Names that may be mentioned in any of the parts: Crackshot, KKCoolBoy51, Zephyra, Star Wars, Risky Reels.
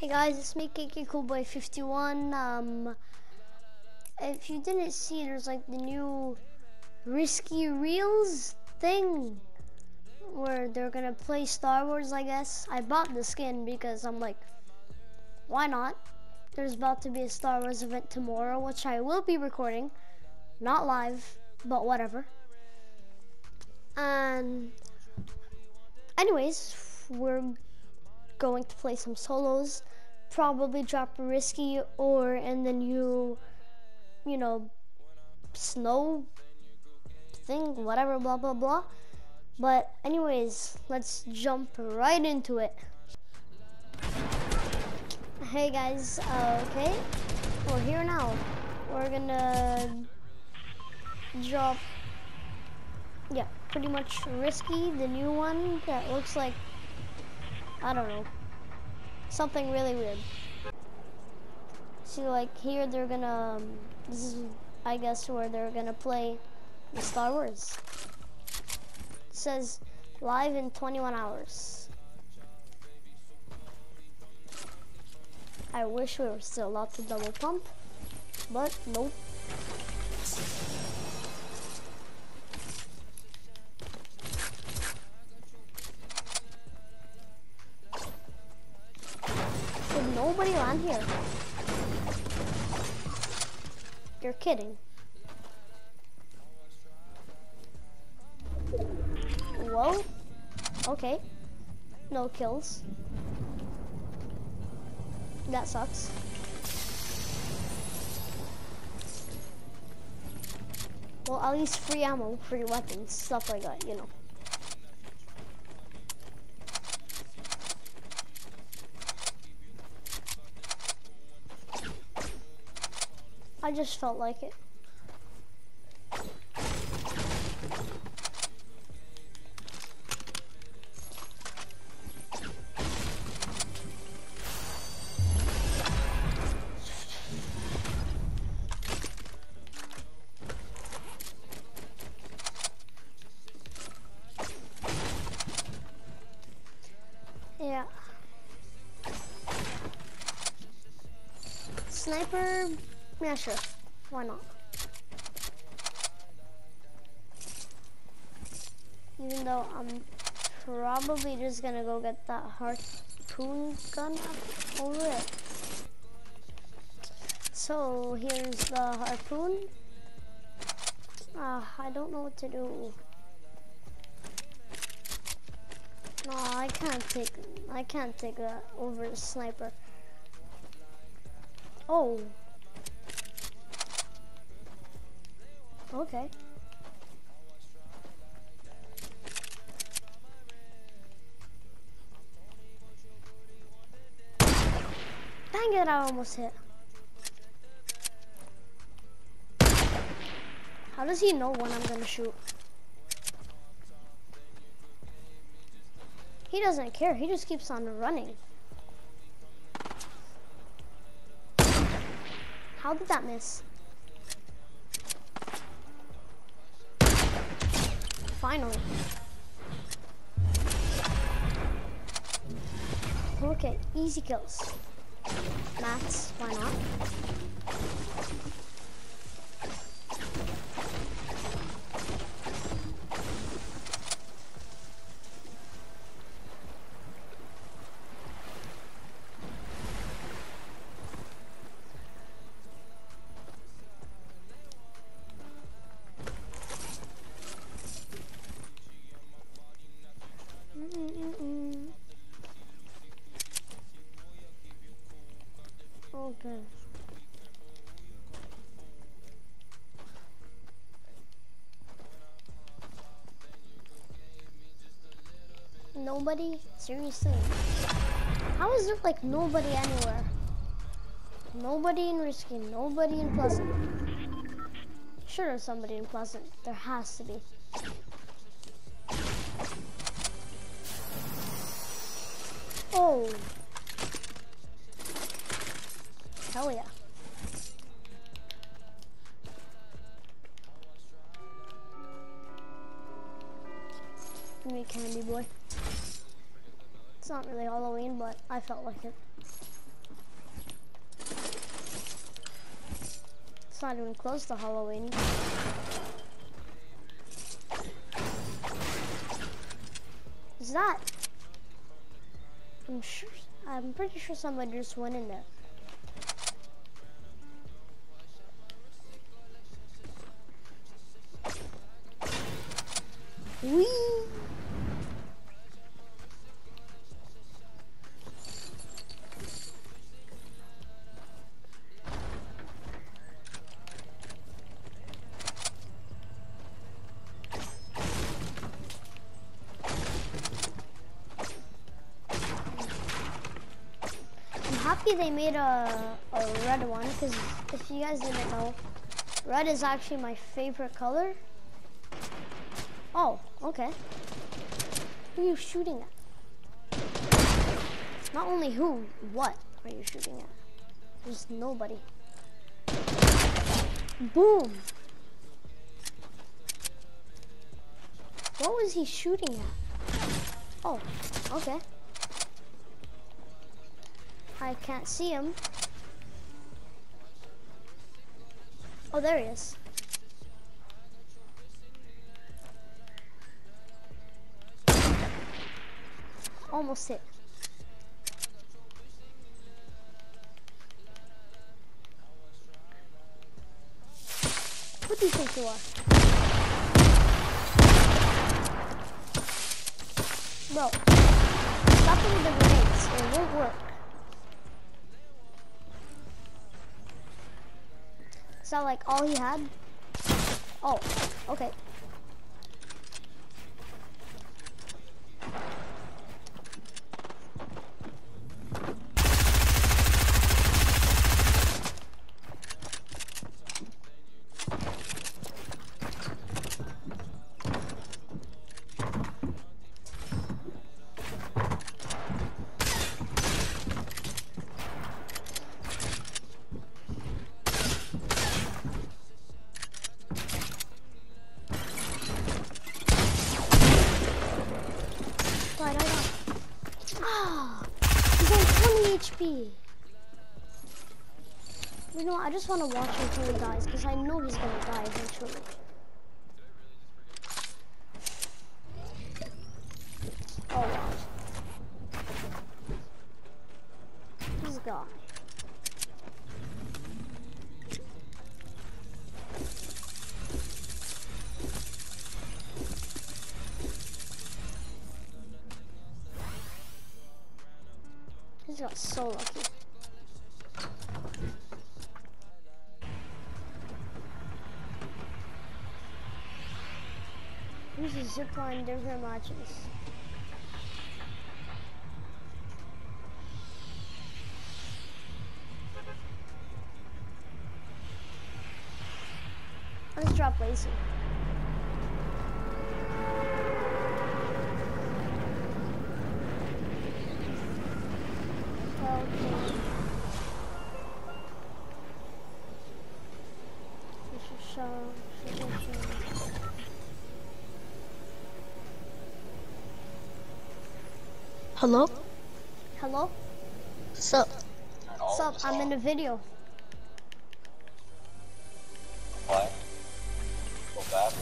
Hey guys, it's me, KKCoolBoy51. If you didn't see, there's like the new Risky Reels thing where they're gonna play Star Wars, I guess. I bought the skin because I'm like, why not? There's about to be a Star Wars event tomorrow, which I will be recording. Not live, but whatever. And anyways, we're going to play some solos, probably drop Risky or and then you know, snow thing, whatever, blah blah blah. But anyways, let's jump right into it. Hey guys, okay, we're here now. We're gonna drop, yeah, pretty much Risky, the new one that looks like, I don't know, something really weird. So like here they're gonna, this is I guess where they're gonna play the Star Wars. It says live in 21 hours. I wish we were still allowed to double pump, but nope. Nobody land here. You're kidding. Whoa. Okay. No kills. That sucks. Well, at least free ammo, free weapons, stuff like that, you know. I just felt like it. Yeah. Sniper. Yeah, sure. Why not? Even though I'm probably just gonna go get that harpoon gun over it. So here's the harpoon. I don't know what to do. No, I can't take that over the sniper. Oh. Okay. Dang it, I almost hit. How does he know when I'm gonna shoot? He doesn't care, he just keeps on running. How did that miss? Finally. Okay, easy kills. Max, why not? Okay. Nobody? Seriously? How is there like nobody anywhere? Nobody in Risky, nobody in Pleasant. Sure there's somebody in Pleasant. There has to be. Oh. Hell yeah. Give me a candy boy. It's not really Halloween, but I felt like it. It's not even close to Halloween. Is that? I'm pretty sure someone just went in there. Whee! They made a red one, because if you guys didn't know, red is actually my favorite color. Oh, okay. Who are you shooting at? Not only who, what are you shooting at? There's nobody. Boom. What was he shooting at? Oh, okay. I can't see him. Oh, there he is. Almost hit. What do you think you are? Bro, stop with the grenades. It won't work. Is that like all he had? Oh, okay. You know, I just want to watch him until he dies, because I know he's gonna die eventually. Oh wow. He's gone. He's got so lucky. This is zipline different matches. Let's drop laser. Hello? Hello? Sup? Sup, I'm in a video. What? Go back.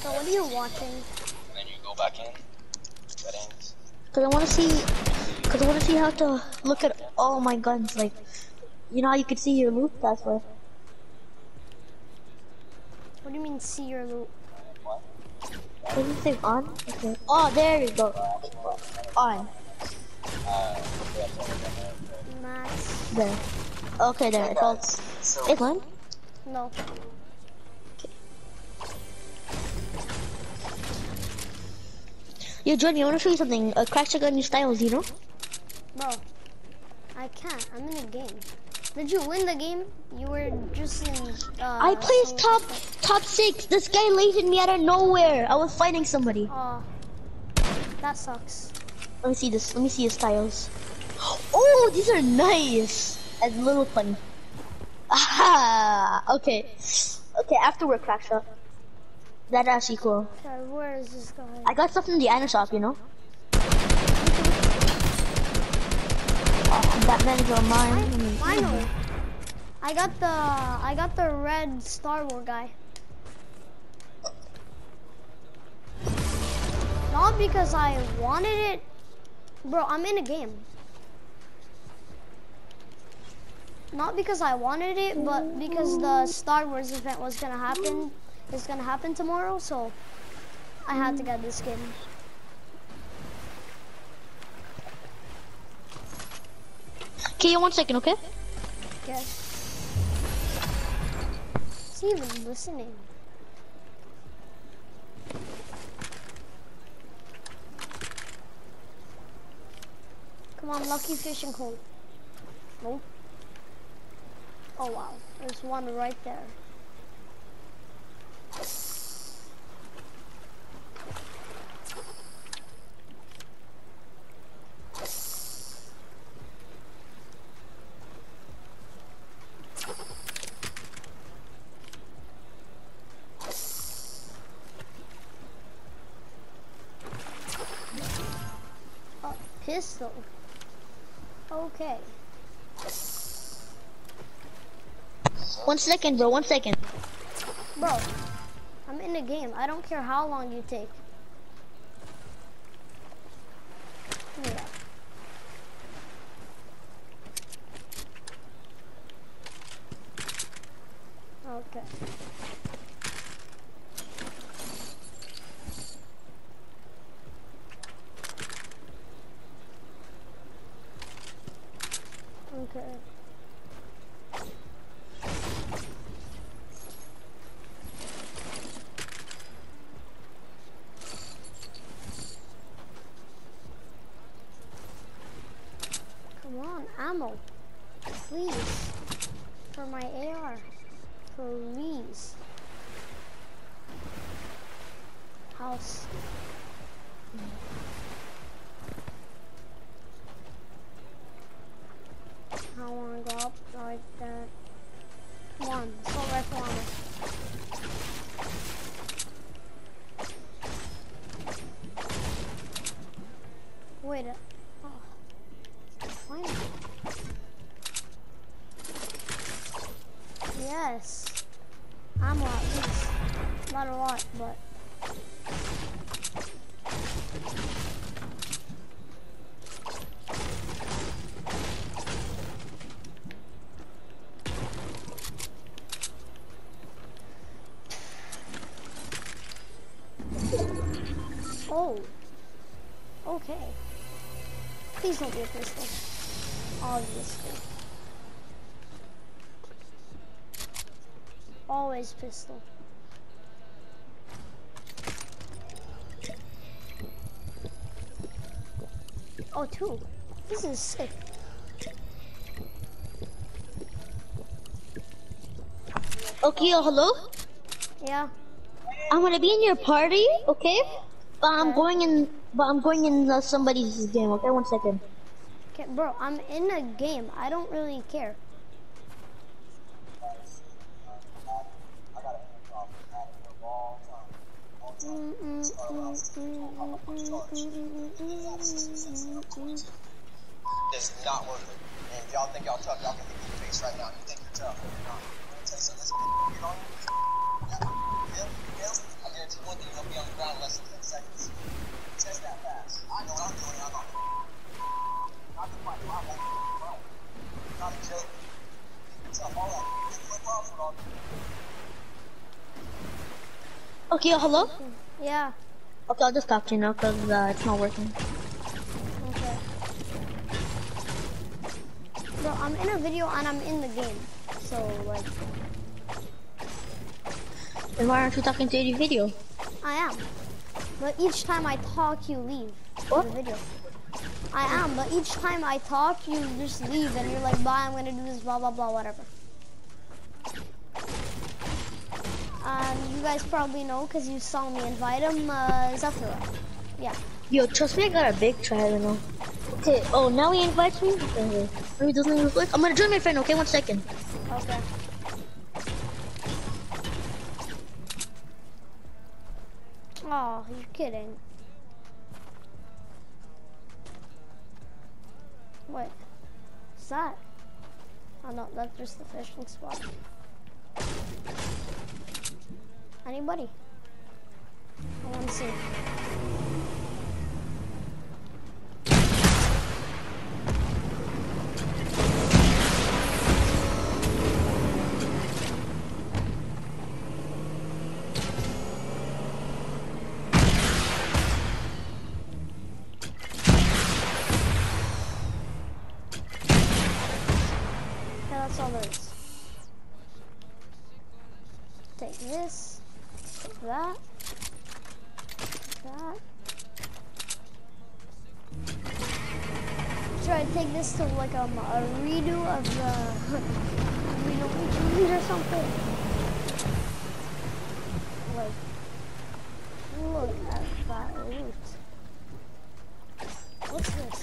So what are you watching? And then you go back in. Settings. Cause I wanna see how to look at all my guns, like, you know how you could see your loot, that's why. What do you mean see your loot? What? Does it say on? Okay. Oh, there you go. On. Nice. There. Okay, there. It's all. So it's on? No. Okay. Yo, Jordan, I want to show you something. Crackshot got new styles, you know? Bro, I can't. I'm in a game. Did you win the game? You were just in. I placed top 6. This guy lated me out of nowhere. I was fighting somebody. Oh, that sucks. Let me see this. Let me see his styles. Oh, these are nice and a little funny. Aha! Okay. Okay, after work, Crackshot. That's actually cool. Okay, where is this guy? I got stuff from the item shop, you know? That man's on mine. Finally. I got the red Star Wars guy. Not because I wanted it. Bro, I'm in a game. Not because I wanted it, but because the Star Wars event was gonna happen. It's gonna happen tomorrow, so I had to get this game. Okay, 1 second, okay? Okay. Is he even listening? Come on, lucky fishing hole. Nope. Oh wow, there's one right there. Oh, pistol. Okay. 1 second, bro, 1 second. Bro, I'm in the game. I don't care how long you take. Yeah. Okay. Okay. Ammo, please, for my AR, please. House. I wanna go up right there. Come on, let's go right for ammo. Okay. Please don't be a pistol. Obviously. Always pistol. Oh, two. This is sick. Okay, oh, hello? Yeah. I'm gonna be in your party, okay? But I'm going in somebody's game. Okay, 1 second. Okay, bro, I'm in a game. I don't really care. It's not worth it. And if y'all think y'all tough, y'all can hit me in the face right now. You think you're tough? You're not. I'm gonna tell you something. This bitch, you don't. I guarantee one thing, you're gonna be on the ground less than 10 seconds. Test that fast. I know what I'm doing. I'm not the fight. I won't be. I'm not a joke. It's up all that. It's no problem for all you. Okay, hello? Yeah. Okay, I'll just talk to you now because it's not working. Okay. Bro, I'm in a video and I'm in the game. So, like... Then why aren't you talking to the video? I am. But each time I talk, you leave. What? The video. I am, but each time I talk, you just leave and you're like, bye, I'm gonna do this, blah, blah, blah, whatever. You guys probably know because you saw me invite him, Zephyra. Yeah. Yo, trust me, I got a big try, you know. Okay, oh, now he invites me? Okay. No, he doesn't even click. I'm gonna join my friend, okay? 1 second. Okay. Oh, you're kidding. What? What's that? Oh no, that's just the fishing spot. Anybody? I want to see. Take this, take that, take that. Try to take this to like a redo of the redo or something. Like, look at that loot. What's this?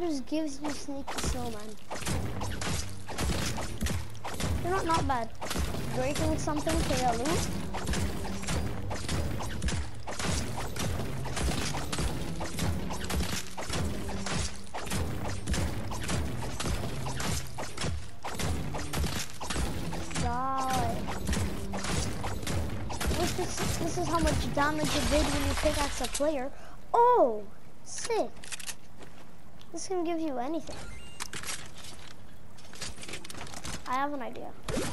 Just gives you sneaky snowman. They're not bad. Breaking something for your loot. This is how much damage it did when you pickaxe a player. Oh, sick. This can give you anything. I have an idea. Look at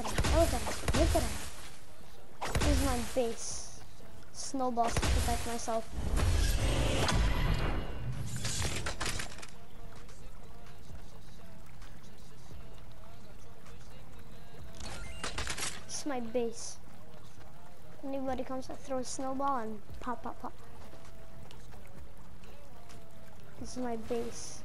him, look at him, look at him. Here's my base. Snowballs to protect myself. My base. Anybody comes, I throw a snowball and pop, pop, pop. This is my base.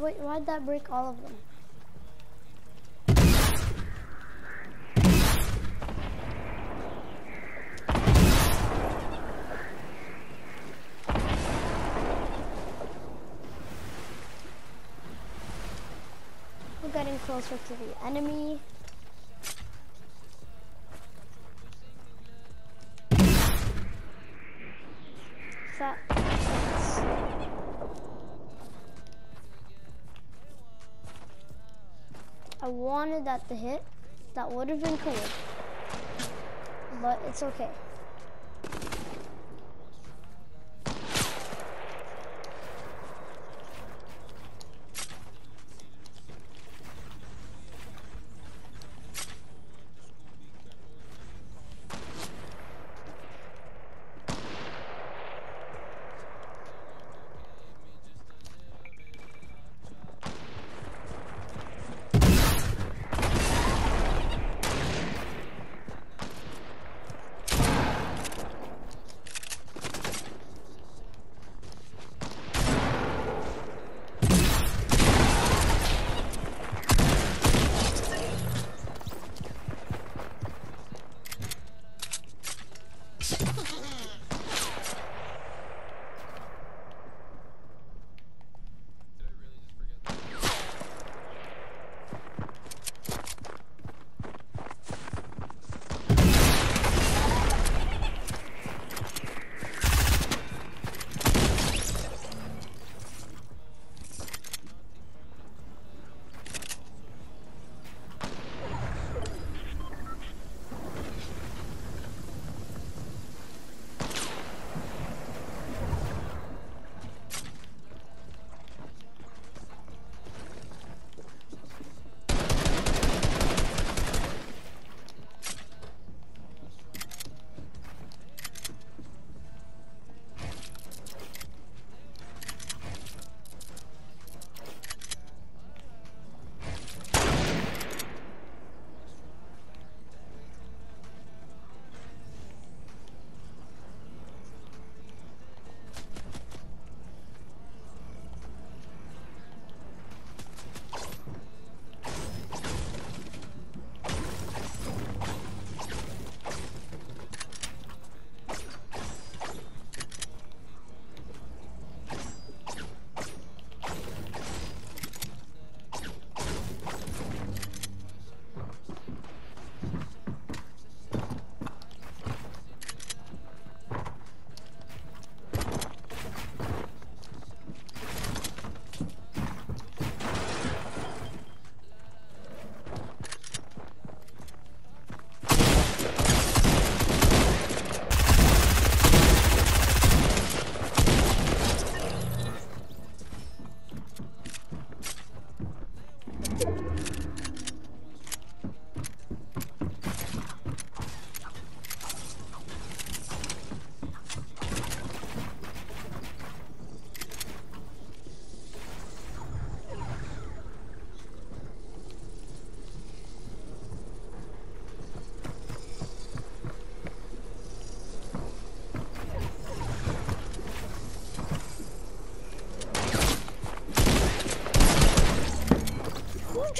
Wait, why'd that break all of them? We're getting closer to the enemy. I wanted that to hit. That would have been cool, but it's okay.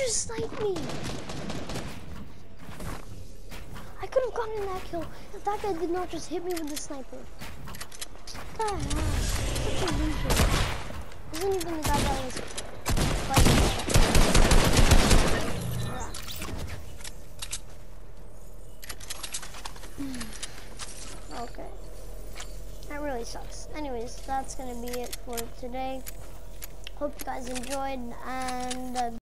you snipe me? I could have gotten that kill if that guy did not just hit me with the sniper. God, such a loser. Isn't even the guy that was fighting. Okay, that really sucks. Anyways, that's gonna be it for today. Hope you guys enjoyed and